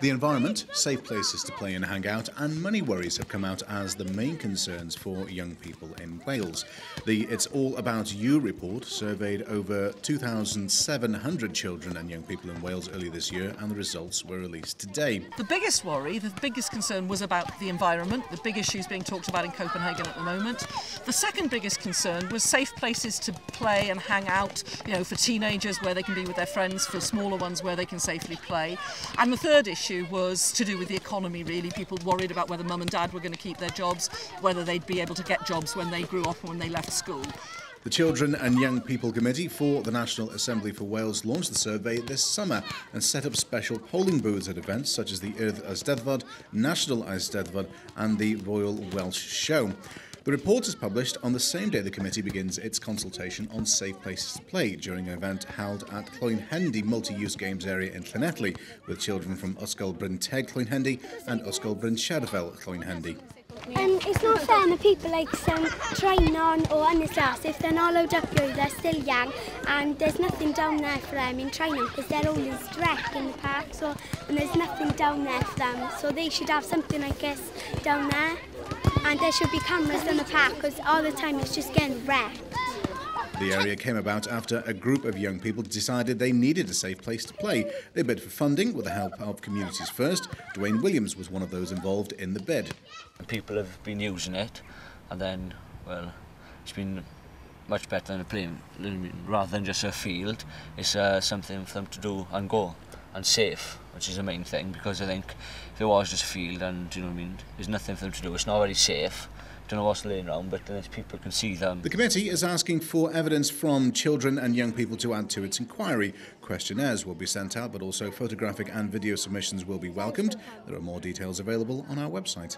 The environment, safe places to play and hang out, and money worries have come out as the main concerns for young people in Wales. The It's All About You report surveyed over 2,700 children and young people in Wales early this year, and the results were released today. The biggest worry, the biggest concern was about the environment, the big issues being talked about in Copenhagen at the moment. The second biggest concern was safe places to play and hang out, you know, for teenagers where they can be with their friends, for smaller ones where they can safely play. And the third issue was to do with the economy, really. People worried about whether mum and dad were going to keep their jobs, whether they'd be able to get jobs when they grew up and when they left school. The Children and Young People Committee for the National Assembly for Wales launched the survey this summer and set up special polling booths at events such as the Urdd Eisteddfod, National Eisteddfod and the Royal Welsh Show. The report is published on the same day the committee begins its consultation on safe places to play during an event held at Kloin Hendy multi-use games area in Klinetley with children from Uskolbrin Kloin Hendy and Uskolbrin Shadowfell Kloin Hendy. It's not fair that people like some trying on or in the class, if they're not allowed up here, they're still young and there's nothing down there for them in training because they're always wrecked in the park, so, and there's nothing down there for them, so they should have something, I guess, down there. And there should be cameras in the park because all the time it's just getting wrecked. The area came about after a group of young people decided they needed a safe place to play. They bid for funding with the help of Communities First. Dwayne Williams was one of those involved in the bid. People have been using it, and then, well, it's been much better than a plane. Rather than just a field, it's something for them to do and go. And safe, which is the main thing, because I think if it was just a field and, do you know what I mean, there's nothing for them to do, it's not very safe. Don't know what's laying around, but at least people can see them. The committee is asking for evidence from children and young people to add to its inquiry. Questionnaires will be sent out, but also photographic and video submissions will be welcomed. There are more details available on our website.